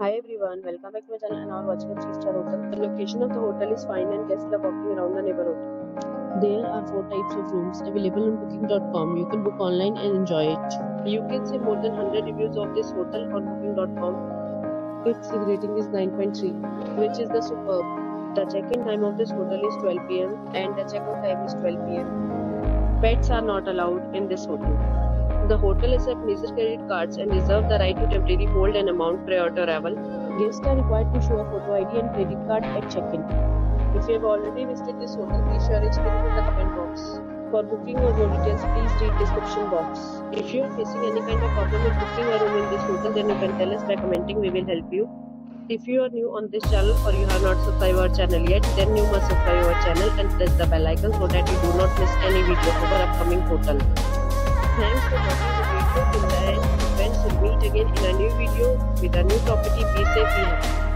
Hi everyone, welcome back to my channel and are watching a 3-star hotel. The location of the hotel is fine and guests love walking around the neighborhood. There are 4 types of rooms available on booking.com. You can book online and enjoy it. You can see more than 100 reviews of this hotel on booking.com. Its rating is 9.3, which is the superb. The check-in time of this hotel is 12 PM and the check-out time is 12 PM. Pets are not allowed in this hotel. The hotel accepts major credit cards and reserves the right to temporarily hold an amount prior to arrival. Guests are required to show a photo ID and credit card at check-in. If you have already visited this hotel, please share your experience in the comment box. For booking or more details, please read description box. If you are facing any kind of problem with booking a room in this hotel, then you can tell us by commenting. We will help you. If you are new on this channel or you have not subscribed our channel yet, then you must subscribe our channel and press the bell icon so that you do not miss any video of our upcoming hotel. Thanks for watching the video till the end. Friends, will meet again in a new video with a new property. Be safe.